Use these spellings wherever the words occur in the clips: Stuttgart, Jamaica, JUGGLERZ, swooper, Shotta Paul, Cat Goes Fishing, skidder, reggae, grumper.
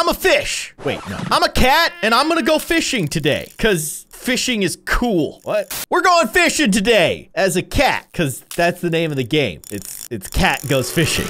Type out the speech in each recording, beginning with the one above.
I'm a fish. Wait, no. I'm a cat, and I'm gonna go fishing today, because fishing is cool. What? We're going fishing today as a cat, because that's the name of the game. It's Cat Goes Fishing.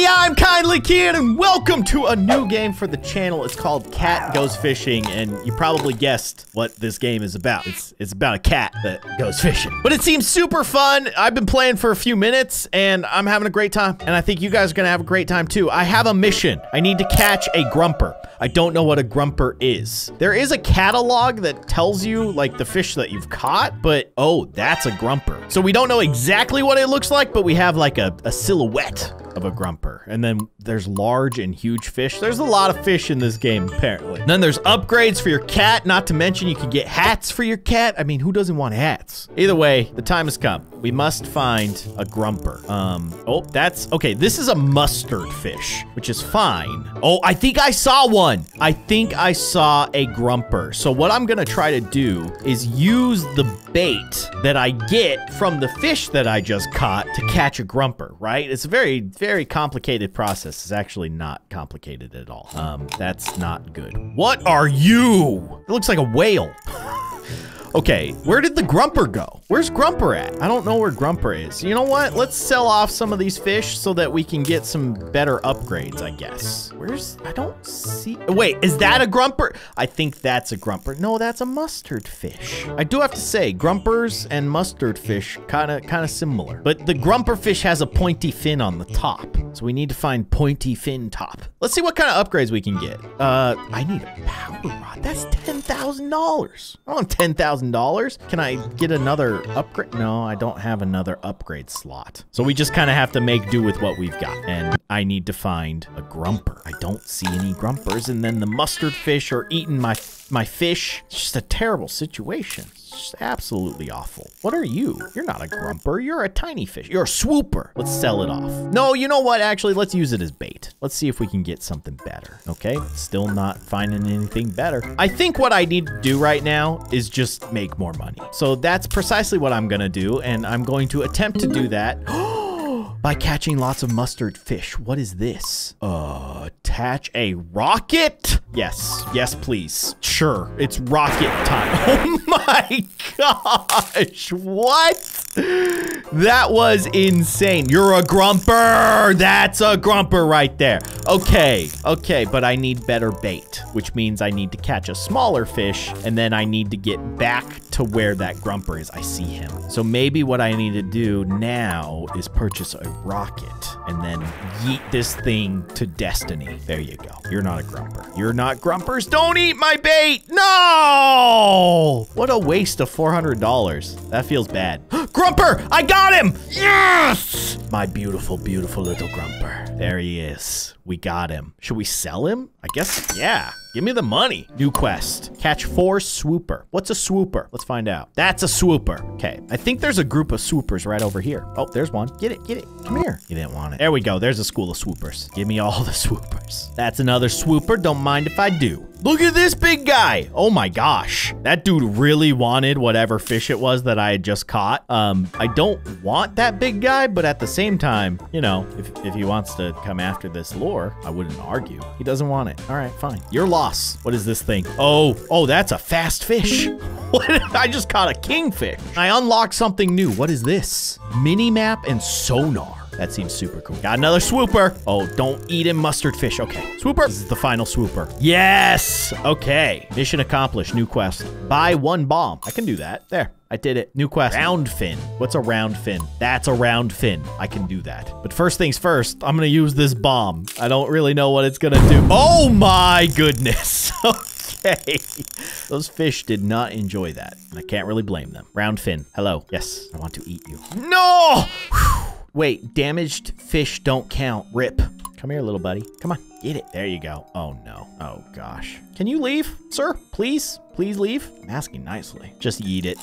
I'm Kindly Kid, and welcome to a new game for the channel. It's called Cat Goes Fishing, and you probably guessed what this game is about. It's about a cat that goes fishing. But it seems super fun. I've been playing for a few minutes, and I'm having a great time, and I think you guys are gonna have a great time too. I have a mission. I need to catch a grumper. I don't know what a grumper is. There is a catalog that tells you, like, the fish that you've caught, but, oh, that's a grumper. So we don't know exactly what it looks like, but we have, like, a silhouette of a grumper. And then there's large and huge fish. There's a lot of fish in this game, apparently. And then there's upgrades for your cat, not to mention you can get hats for your cat. I mean, who doesn't want hats? Either way, the time has come. We must find a grumper. Oh, that's, okay, this is a mustard fish, which is fine. Oh, I think I saw one. I think I saw a grumper. So what I'm gonna try to do is use the bait that I get from the fish that I just caught to catch a grumper, right? It's a very, very complicated process. It's actually not complicated at all. That's not good. What are you? It looks like a whale. Okay, where did the grumper go? Where's grumper at? I don't know where grumper is. You know what? Let's sell off some of these fish so that we can get some better upgrades, I guess. Where's, I don't see, wait, is that a grumper? I think that's a grumper. No, that's a mustard fish. I do have to say, grumpers and mustard fish, kind of similar. But the grumper fish has a pointy fin on the top. So we need to find pointy fin top. Let's see what kind of upgrades we can get. I need a power rod. That's $10,000. I want $10,000. Can I get another upgrade? No, I don't have another upgrade slot. So we just kind of have to make do with what we've got. And I need to find a grumper. I don't see any grumpers. And then the mustard fish are eating my fish. It's just a terrible situation. It's absolutely awful. What are you? You're not a grumper. You're a tiny fish. You're a swooper. Let's sell it off. No, you know what? Actually, let's use it as bait. Let's see if we can get something better. Okay, still not finding anything better. I think what I need to do right now is just make more money. So that's precisely what I'm gonna do, and I'm going to attempt to do that by catching lots of mustard fish. What is this? Attach a rocket? Yes. Yes, please. Sure. It's rocket time. Oh my gosh. What? That was insane. You're a grumper. That's a grumper right there. Okay. Okay, but I need better bait, which means I need to catch a smaller fish, and then I need to get back to where that grumper is. I see him. So maybe what I need to do now is purchase a rocket and then yeet this thing to destiny. There you go. You're not a grumper. You're not grumpers. Don't eat my bait. No! What a waste of $400. That feels bad. Grumper! I got him! Yes! My beautiful, beautiful little grumper. There he is. We got him. Should we sell him? I guess, yeah. Give me the money. New quest. Catch 4 swooper. What's a swooper? Let's find out. That's a swooper. Okay. I think there's a group of swoopers right over here. Oh, there's one. Get it. Get it. Come here. You didn't want it. There we go. There's a school of swoopers. Give me all the swoopers. That's another swooper. Don't mind if I do. Look at this big guy. Oh my gosh. That dude really wanted whatever fish it was that I had just caught. I don't want that big guy, but at the same time, you know, if he wants to come after this lure, I wouldn't argue. He doesn't want it. All right, fine. Your loss. What is this thing? Oh, that's a fast fish. What? I just caught a kingfish. I unlocked something new. What is this? Minimap and sonar. That seems super cool. Got another swooper. Oh, don't eat him, mustard fish. Okay. Swooper. This is the final swooper. Yes. Okay. Mission accomplished. New quest. Buy 1 bomb. I can do that. There. I did it. New quest. Round fin. What's a round fin? That's a round fin. I can do that. But first things first, I'm going to use this bomb. I don't really know what it's going to do. Oh my goodness. Okay. Those fish did not enjoy that. I can't really blame them. Round fin. Hello. Yes. I want to eat you. No. Whew. Wait, damaged fish don't count. Rip. Come here, little buddy. Come on, get it. There you go. Oh no. Oh gosh. Can you leave, sir? Please? Please leave? I'm asking nicely. Just eat it.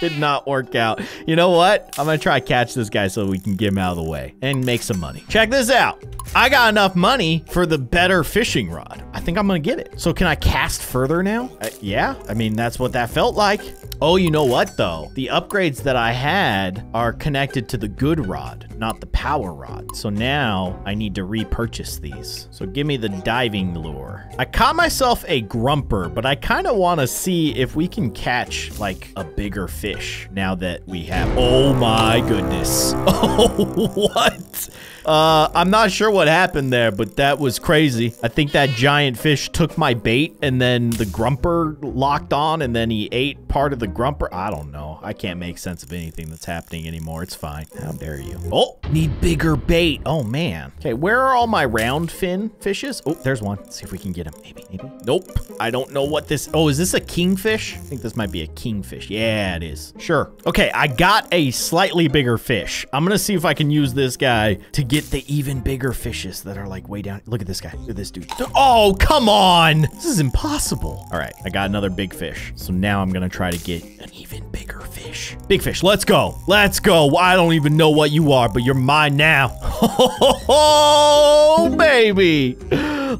Did not work out. You know what? I'm gonna try to catch this guy so we can get him out of the way and make some money. Check this out. I got enough money for the better fishing rod. I think I'm gonna get it. So can I cast further now? Yeah, I mean, that's what that felt like. Oh, you know what though? The upgrades that I had are connected to the good rod, not the power rod. So now I need to repurchase these. So give me the diving lure. I caught myself a grumper, but I kind of want to see if we can catch like a bigger fish now that we have. Oh my goodness. Oh, what? I'm not sure what happened there, but that was crazy. I think that giant fish took my bait and then the grumper locked on and then he ate part of the grumper. I don't know. I can't make sense of anything that's happening anymore. It's fine. How dare you? Oh, need bigger bait. Oh man. Okay, where are all my round fin fishes? Oh, there's one. Let's see if we can get him. Maybe. Nope. I don't know what this. Oh, is this a kingfish? I think this might be a kingfish. Yeah, it is. Sure. Okay, I got a slightly bigger fish. I'm gonna see if I can use this guy to get the even bigger fishes that are like way down. Look at this guy. Look at this dude. Oh, come on. This is impossible. All right. I got another big fish. So now I'm going to try to get an even bigger fish. Big fish. Let's go. Let's go. I don't even know what you are, but you're mine now. Oh, baby.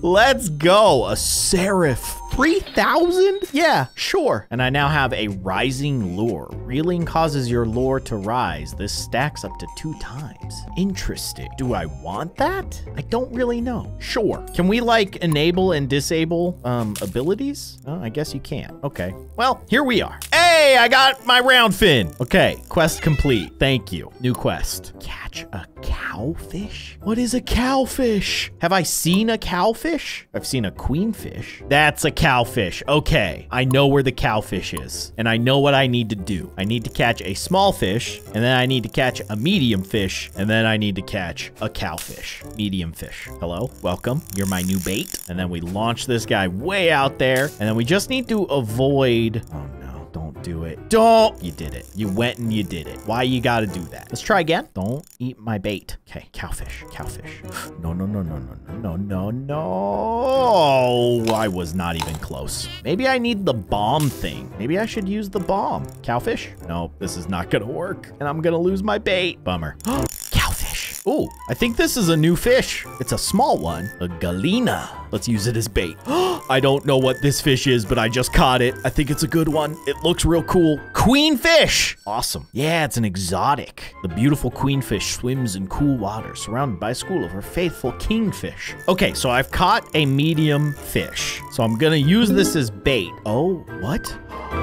Let's go. A serif. 3,000? Yeah, sure. And I now have a rising lure. Reeling causes your lure to rise. This stacks up to 2 times. Interesting. Do I want that? I don't really know. Sure. Can we like enable and disable abilities? Oh, I guess you can. Okay. Well, here we are. Hey, I got my round fin. Okay, quest complete. Thank you. New quest. Catch a cowfish? What is a cowfish? Have I seen a cowfish? I've seen a queenfish. That's a cowfish. Okay, I know where the cowfish is, and I know what I need to do. I need to catch a small fish, and then I need to catch a medium fish, and then I need to catch a cowfish. Medium fish. Hello? Welcome. You're my new bait. And then we launch this guy way out there, and then we just need to avoid... Oh, no. Don't do it. Don't! You did it. You went and you did it. Why you gotta do that? Let's try again. Don't eat my bait. Okay, cowfish. Cowfish. No, no, no, no, no, no, no, no. Oh, I was not even close. Maybe I need the bomb thing. Maybe I should use the bomb. Cowfish? No, this is not gonna work. And I'm gonna lose my bait. Bummer. Ooh, I think this is a new fish. It's a small one, a galena. Let's use it as bait. I don't know what this fish is, but I just caught it. I think it's a good one. It looks real cool. Queenfish. Awesome. Yeah, it's an exotic. The beautiful queenfish swims in cool water, surrounded by a school of her faithful kingfish. Okay, so I've caught a medium fish. So I'm gonna use this as bait. Oh, what?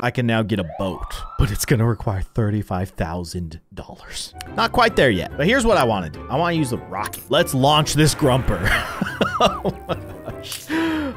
I can now get a boat, but it's gonna require $35,000. Not quite there yet, but here's what I want to do. I want to use the rocket. Let's launch this grumper. Oh my gosh.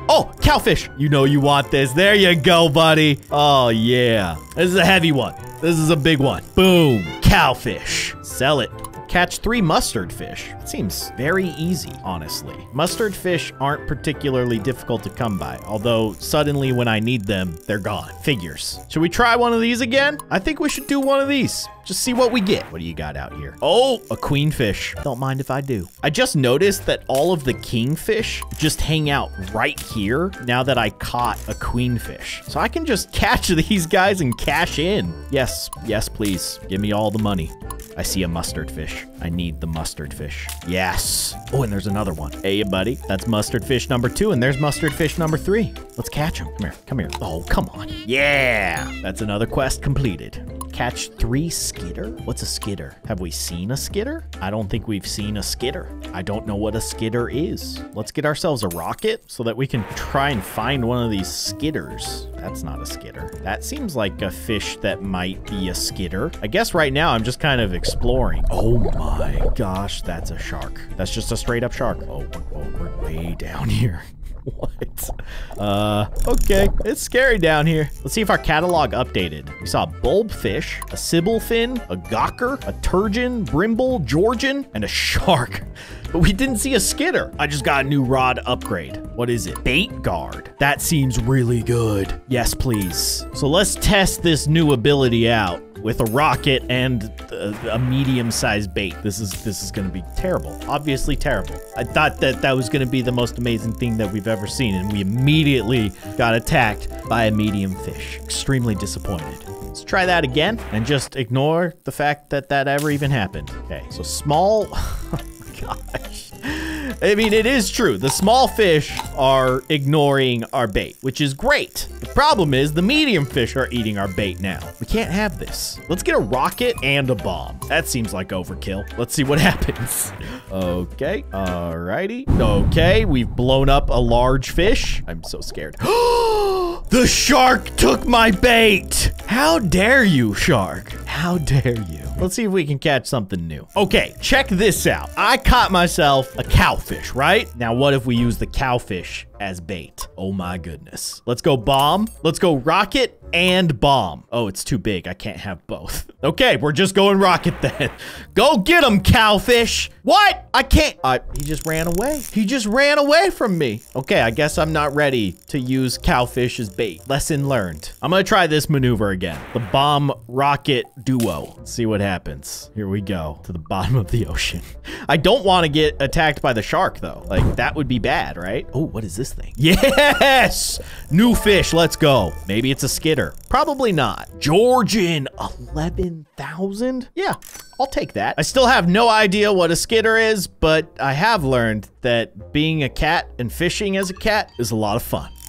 Oh, cowfish. You know you want this. There you go, buddy. Oh, yeah. This is a heavy one. This is a big one. Boom. Cowfish. Sell it. Catch 3 mustard fish. It seems very easy, honestly. Mustard fish aren't particularly difficult to come by, although suddenly when I need them, they're gone. Figures. Should we try one of these again? I think we should do one of these. Just see what we get. What do you got out here? Oh, a queenfish. Don't mind if I do. I just noticed that all of the kingfish just hang out right here now that I caught a queenfish. So I can just catch these guys and cash in. Yes. Yes, please. Give me all the money. I see a mustard fish. I need the mustard fish. Yes. Oh, and there's another one. Hey, buddy. That's mustard fish number 2, and there's mustard fish number 3. Let's catch them. Come here. Come here. Oh, come on. Yeah. That's another quest completed. Catch 3 skidder? What's a skidder? Have we seen a skidder? I don't think we've seen a skidder. I don't know what a skidder is. Let's get ourselves a rocket so that we can try and find one of these skidders. That's not a skidder. That seems like a fish that might be a skidder. I guess right now I'm just kind of exploring. Oh my gosh, that's a shark. That's just a straight up shark. Oh, we're way down here. What? Okay. It's scary down here. Let's see if our catalog updated. We saw a bulbfish, a sibyl fin, a gawker, a turgeon, brimble, Georgian, and a shark. But we didn't see a skidder. I just got a new rod upgrade. What is it? Bait guard. That seems really good. Yes, please. So let's test this new ability out. with a rocket and a medium-sized bait. This is going to be terrible. Obviously terrible. I thought that that was going to be the most amazing thing that we've ever seen, and we immediately got attacked by a medium fish. Extremely disappointed. Let's try that again and just ignore the fact that that ever even happened. Okay, so small... oh my gosh. I mean, it is true. The small fish are ignoring our bait, which is great. The problem is the medium fish are eating our bait now. We can't have this. Let's get a rocket and a bomb. That seems like overkill. Let's see what happens. Okay. All righty. Okay. We've blown up a large fish. I'm so scared. The shark took my bait. How dare you, shark? How dare you? Let's see if we can catch something new. Okay, check this out. I caught myself a cowfish, right? Now, what if we use the cowfish as bait? Oh my goodness. Let's go bomb. Let's go rocket and bomb. Oh, it's too big. I can't have both. Okay, we're just going rocket then. Go get him, cowfish. What? I can't. He just ran away. He just ran away from me. Okay, I guess I'm not ready to use cowfish as bait. Lesson learned. I'm gonna try this maneuver again. The bomb rocket duo. Let's see what happens. Here we go to the bottom of the ocean. I don't want to get attacked by the shark though. Like that would be bad, right? Oh, what is this thing? Yes! New fish, let's go. Maybe it's a skidder. Probably not. Georgian, 11,000? Yeah, I'll take that. I still have no idea what a skidder is, but I have learned that being a cat and fishing as a cat is a lot of fun.